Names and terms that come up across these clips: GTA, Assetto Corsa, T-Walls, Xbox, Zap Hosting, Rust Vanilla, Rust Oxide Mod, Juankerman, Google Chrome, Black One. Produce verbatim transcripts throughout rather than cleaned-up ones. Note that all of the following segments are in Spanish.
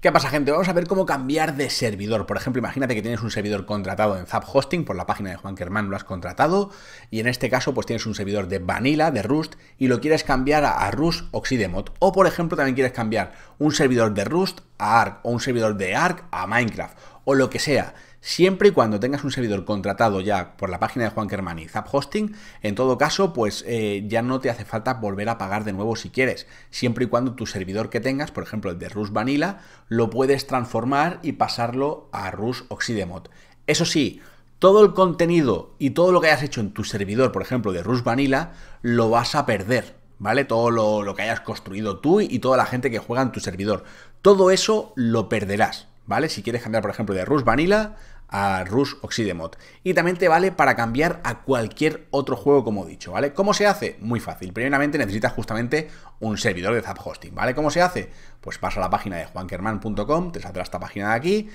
¿Qué pasa, gente? Vamos a ver cómo cambiar de servidor. Por ejemplo, imagínate que tienes un servidor contratado en Zap Hosting, por la página de Juankerman lo has contratado, y en este caso pues tienes un servidor de Vanilla, de Rust, y lo quieres cambiar a Rust Oxide Mod. O, por ejemplo, también quieres cambiar un servidor de Rust a Arc, o un servidor de Arc a Minecraft, o lo que sea. Siempre y cuando tengas un servidor contratado ya por la página de Juankerman y Zap Hosting, en todo caso, pues eh, ya no te hace falta volver a pagar de nuevo si quieres. Siempre y cuando tu servidor que tengas, por ejemplo el de Rust Vanilla, lo puedes transformar y pasarlo a Rust Oxide Mod. Eso sí, todo el contenido y todo lo que hayas hecho en tu servidor, por ejemplo de Rust Vanilla, lo vas a perder, ¿vale? Todo lo, lo que hayas construido tú y toda la gente que juega en tu servidor, todo eso lo perderás, ¿vale? Si quieres cambiar, por ejemplo, de Rust Vanilla a Rust Oxide Mod. Y también te vale para cambiar a cualquier otro juego, como he dicho, ¿vale? ¿Cómo se hace? Muy fácil. Primeramente necesitas justamente un servidor de Zap Hosting, ¿vale? ¿Cómo se hace? Pues vas a la página de juankerman punto com, te saldrá esta página de aquí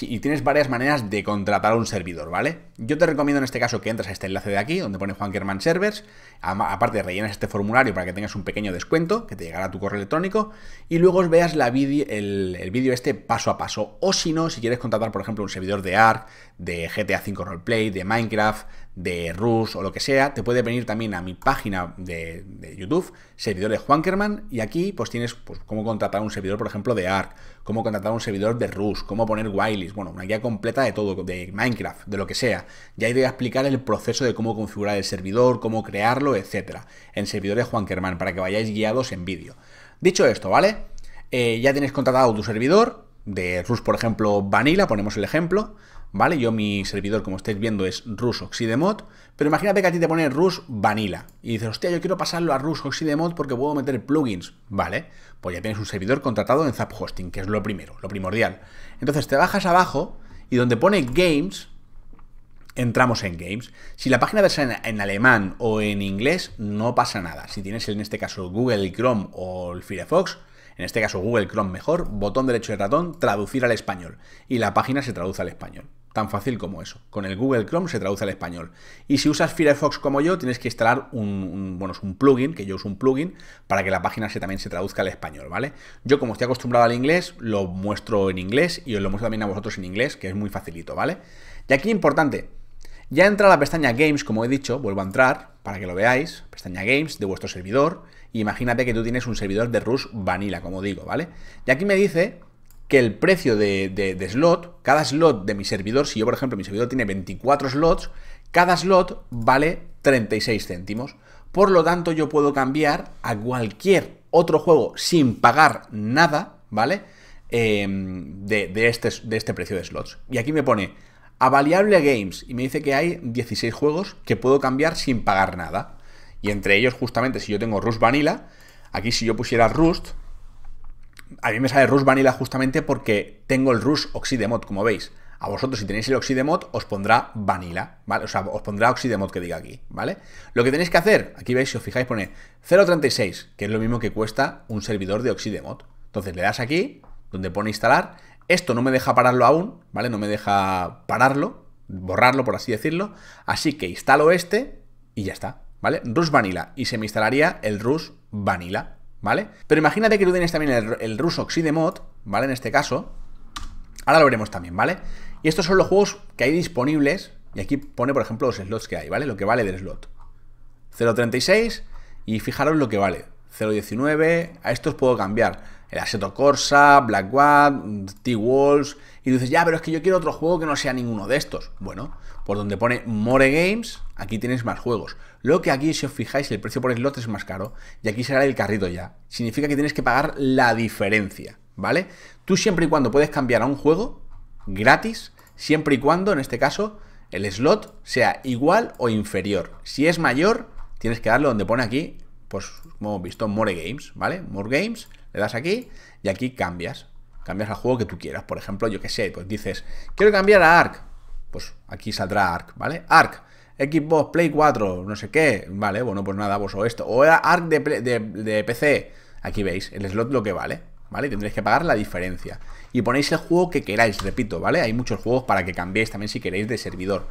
y tienes varias maneras de contratar un servidor, ¿vale? Yo te recomiendo en este caso que entres a este enlace de aquí, donde pone Juankerman Servers. Aparte rellenas este formulario para que tengas un pequeño descuento que te llegará a tu correo electrónico y luego veas la el, el vídeo este paso a paso. O si no, si quieres contratar, por ejemplo, un servidor de Arc, de G T A cinco Roleplay, de Minecraft, de Rust o lo que sea, te puede venir también a mi página de, de YouTube, servidores Juankerman, y aquí pues tienes pues cómo contratar un servidor, por ejemplo, de Arc, cómo contratar un servidor de Rust, cómo poner whitelist, bueno, una guía completa de todo, de Minecraft, de lo que sea. Y ahí te voy a explicar el proceso de cómo configurar el servidor, cómo crearlo, etcétera, en servidores Juankerman, para que vayáis guiados en vídeo. Dicho esto, ¿vale? Eh, ya tienes contratado tu servidor de Rust, por ejemplo, Vanilla, ponemos el ejemplo, ¿vale? Yo mi servidor, como estáis viendo, es Rust Oxide Mod, pero imagínate que a ti te pone Rust Vanilla y dices, hostia, yo quiero pasarlo a Rust Oxide Mod porque puedo meter plugins, ¿vale? Pues ya tienes un servidor contratado en Zap Hosting, que es lo primero, lo primordial. Entonces te bajas abajo y donde pone Games, entramos en Games. Si la página ves en, en alemán o en inglés, no pasa nada. Si tienes en este caso Google Chrome o el Firefox, en este caso Google Chrome mejor, botón derecho del ratón, traducir al español. Y la página se traduce al español. Tan fácil como eso. Con el Google Chrome se traduce al español. Y si usas Firefox como yo, tienes que instalar un, un, bueno, es un plugin, que yo uso un plugin, para que la página se, también se traduzca al español, ¿vale? Yo, como estoy acostumbrado al inglés, lo muestro en inglés y os lo muestro también a vosotros en inglés, que es muy facilito, ¿vale? Y aquí, importante, ya entra la pestaña Games, como he dicho, vuelvo a entrar para que lo veáis, pestaña Games de vuestro servidor. Imagínate que tú tienes un servidor de Rust Vanilla, como digo, ¿vale? Y aquí me dice que el precio de, de, de slot, cada slot de mi servidor, si yo, por ejemplo, mi servidor tiene veinticuatro slots, cada slot vale treinta y seis céntimos. Por lo tanto, yo puedo cambiar a cualquier otro juego sin pagar nada, ¿vale? Eh, de, de, este, de este precio de slots. Y aquí me pone a Variable Games y me dice que hay dieciséis juegos que puedo cambiar sin pagar nada. Y entre ellos, justamente, si yo tengo Rust Vanilla, aquí si yo pusiera Rust, a mí me sale Rust Vanilla justamente porque tengo el Rust Oxide Mod, como veis. A vosotros, si tenéis el Oxide Mod, os pondrá Vanilla, ¿vale? O sea, os pondrá Oxide Mod que diga aquí, ¿vale? Lo que tenéis que hacer, aquí veis, si os fijáis, pone cero coma treinta y seis, que es lo mismo que cuesta un servidor de Oxide Mod. Entonces le das aquí, donde pone instalar. Esto no me deja pararlo aún, ¿vale? No me deja pararlo, borrarlo, por así decirlo. Así que instalo este y ya está, ¿vale? Rust Vanilla, y se me instalaría el Rust Vanilla, ¿vale? Pero imagínate que tú tienes también el, el Rust Oxide Mod, ¿vale? En este caso, ahora lo veremos también, ¿vale? Y estos son los juegos que hay disponibles, y aquí pone, por ejemplo, los slots que hay, ¿vale? Lo que vale del slot, cero coma treinta y seis, y fijaros lo que vale, cero coma diecinueve, a estos puedo cambiar, el Assetto Corsa, Black One, T-Walls, y dices, ya, pero es que yo quiero otro juego que no sea ninguno de estos. Bueno, por donde pone More Games, aquí tienes más juegos. Lo que aquí, si os fijáis, el precio por slot es más caro, y aquí será el carrito ya. Significa que tienes que pagar la diferencia, ¿vale? Tú siempre y cuando puedes cambiar a un juego gratis, siempre y cuando, en este caso, el slot sea igual o inferior. Si es mayor, tienes que darle donde pone aquí, pues, como hemos visto, More Games, ¿vale? More Games, le das aquí y aquí cambias. Cambias al juego que tú quieras. Por ejemplo, yo que sé, pues dices, quiero cambiar a Arc. Pues aquí saldrá Arc, ¿vale? Arc, Xbox, Play cuatro, no sé qué. Vale, bueno, pues nada, pues o esto. O era Arc de, de, de P C. Aquí veis, el slot lo que vale, ¿vale? Tendréis que pagar la diferencia. Y ponéis el juego que queráis, repito, ¿vale? Hay muchos juegos para que cambiéis también si queréis de servidor.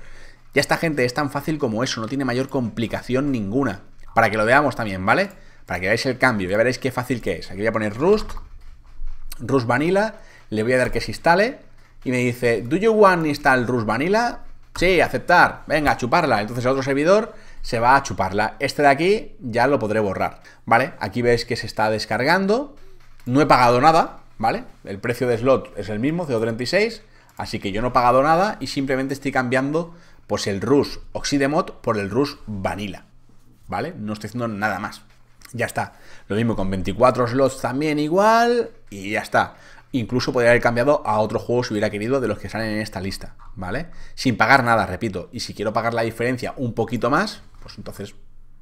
Ya esta, gente, es tan fácil como eso, no tiene mayor complicación ninguna. Para que lo veamos también, ¿vale? Para que veáis el cambio, ya veréis qué fácil que es. Aquí voy a poner Rust, Rust Vanilla, le voy a dar que se instale y me dice, ¿do you want to install Rust Vanilla? Sí, aceptar, venga, chuparla. Entonces el otro servidor se va a chuparla. Este de aquí ya lo podré borrar, ¿vale? Aquí veis que se está descargando. No he pagado nada, ¿vale? El precio de slot es el mismo, cero coma treinta y seis, así que yo no he pagado nada y simplemente estoy cambiando pues el Rust Oxide Mod por el Rust Vanilla, ¿vale? No estoy haciendo nada más. Ya está. Lo mismo con veinticuatro slots también igual y ya está. Incluso podría haber cambiado a otro juego si hubiera querido de los que salen en esta lista, ¿vale? Sin pagar nada, repito. Y si quiero pagar la diferencia un poquito más, pues entonces,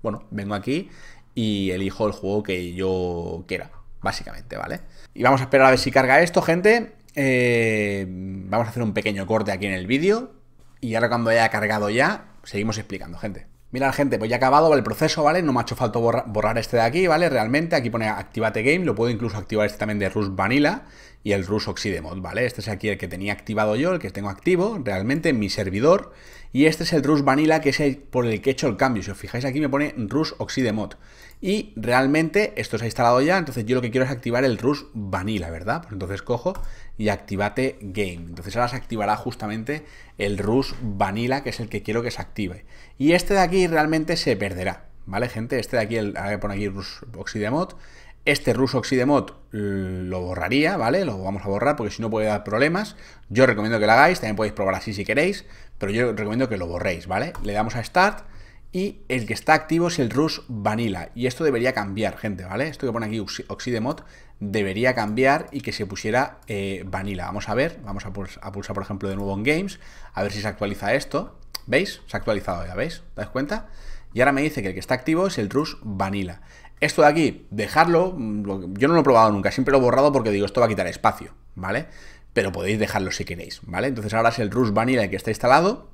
bueno, vengo aquí y elijo el juego que yo quiera, básicamente, ¿vale? Y vamos a esperar a ver si carga esto, gente. Eh, vamos a hacer un pequeño corte aquí en el vídeo y ahora cuando haya cargado ya, seguimos explicando, gente. Mirad, gente, pues ya ha acabado el proceso, ¿vale? No me ha hecho falta borra, borrar este de aquí, ¿vale? Realmente, aquí pone Activate Game, lo puedo incluso activar este también de Rust Vanilla y el Rust Oxide Mod, ¿vale? Este es aquí el que tenía activado yo, el que tengo activo, realmente, en mi servidor. Y este es el Rust Vanilla, que es el por el que he hecho el cambio. Si os fijáis aquí me pone Rust Oxide Mod. Y realmente esto se ha instalado ya, entonces yo lo que quiero es activar el Rust Vanilla, ¿verdad? Pues entonces cojo y Activate Game. Entonces ahora se activará justamente el Rust Vanilla, que es el que quiero que se active. Y este de aquí realmente se perderá, ¿vale, gente? Este de aquí, el, ahora pone aquí Rust Oxide Mod. Este Rust Oxide Mod lo borraría, ¿vale? Lo vamos a borrar porque si no puede dar problemas. Yo recomiendo que lo hagáis, también podéis probar así si queréis, pero yo recomiendo que lo borréis, ¿vale? Le damos a Start y el que está activo es el Rust Vanilla. Y esto debería cambiar, gente, ¿vale? Esto que pone aquí Oxide Mod debería cambiar y que se pusiera eh, Vanilla. Vamos a ver, vamos a pulsar, a pulsar por ejemplo de nuevo en Games, a ver si se actualiza esto. ¿Veis? Se ha actualizado ya, ¿veis? ¿Te das cuenta? Y ahora me dice que el que está activo es el Rust Vanilla. Esto de aquí, dejarlo, yo no lo he probado nunca, siempre lo he borrado porque digo, esto va a quitar espacio, ¿vale? Pero podéis dejarlo si queréis, ¿vale? Entonces ahora es el Rust Vanilla el que está instalado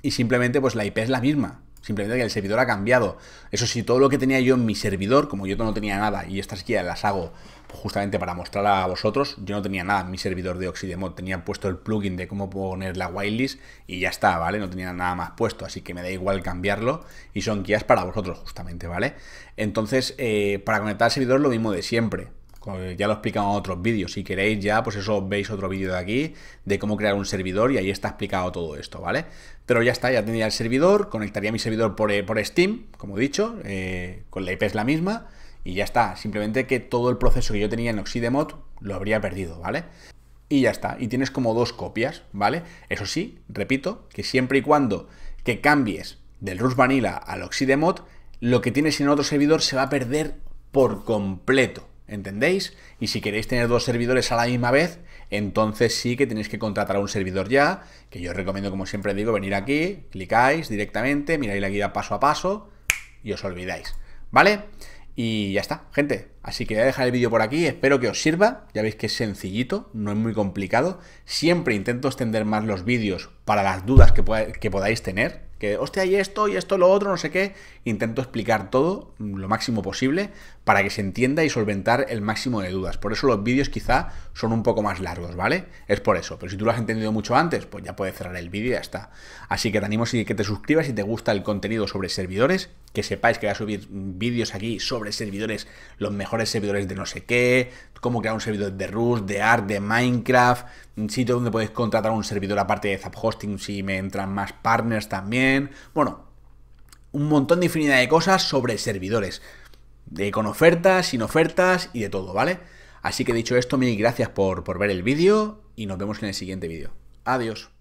y simplemente pues la I P es la misma, simplemente que el servidor ha cambiado. Eso sí, todo lo que tenía yo en mi servidor, como yo no tenía nada y estas guías las hago justamente para mostrar a vosotros, yo no tenía nada en mi servidor de Oxide Mod, tenía puesto el plugin de cómo poner la whitelist y ya está, ¿vale? No tenía nada más puesto, así que me da igual cambiarlo y son guías para vosotros justamente, ¿vale? Entonces, eh, para conectar al servidor lo mismo de siempre. Ya lo he explicado en otros vídeos, si queréis ya, pues eso veis otro vídeo de aquí, de cómo crear un servidor y ahí está explicado todo esto, ¿vale? Pero ya está, ya tendría el servidor, conectaría mi servidor por, por Steam, como he dicho, eh, con la I P es la misma y ya está, simplemente que todo el proceso que yo tenía en Oxide Mod lo habría perdido, ¿vale? Y ya está, y tienes como dos copias, ¿vale? Eso sí, repito, que siempre y cuando que cambies del Rust Vanilla al Oxide Mod, lo que tienes en otro servidor se va a perder por completo. ¿Entendéis? Y si queréis tener dos servidores a la misma vez, entonces sí que tenéis que contratar a un servidor ya, que yo os recomiendo, como siempre digo, venir aquí, clicáis directamente, miráis la guía paso a paso y os olvidáis, ¿vale? Y ya está, gente. Así que voy a dejar el vídeo por aquí, espero que os sirva, ya veis que es sencillito, no es muy complicado. Siempre intento extender más los vídeos para las dudas que, pod que podáis tener, que hostia, y esto, y esto, lo otro, no sé qué. Intento explicar todo lo máximo posible para que se entienda y solventar el máximo de dudas. Por eso los vídeos quizá son un poco más largos, ¿vale? Es por eso, pero si tú lo has entendido mucho antes, pues ya puedes cerrar el vídeo y ya está. Así que te animo a que te suscribas si te gusta el contenido sobre servidores, que sepáis que voy a subir vídeos aquí sobre servidores, los mejores servidores de no sé qué, cómo crear un servidor de Rust, de Art, de Minecraft, un sitio donde podéis contratar un servidor aparte de Zap Hosting si me entran más partners también. Bueno, un montón de infinidad de cosas sobre servidores, de con ofertas, sin ofertas y de todo, ¿vale? Así que dicho esto, mil gracias por, por ver el vídeo y nos vemos en el siguiente vídeo. Adiós.